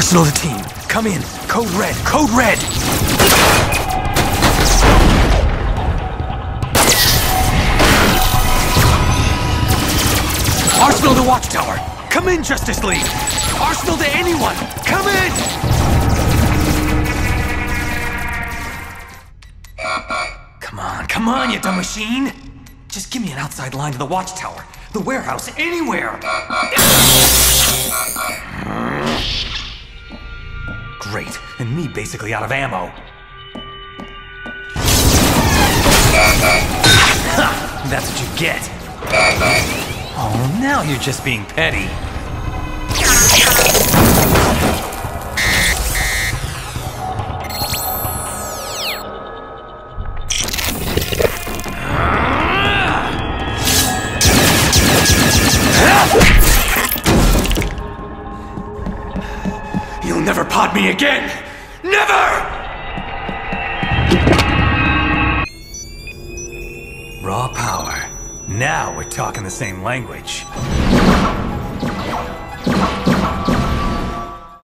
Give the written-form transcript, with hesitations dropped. Arsenal the team. Come in. Code red. Code red. Arsenal the watchtower. Come in, Justice League. Arsenal to anyone. Come in. Come on, you dumb machine. Just give me an outside line to the watchtower, the warehouse, anywhere. Great, and me basically out of ammo. Ha! That's what you get. Oh, now you're just being petty. You'll never pod me again! Never! Raw power. Now we're talking the same language.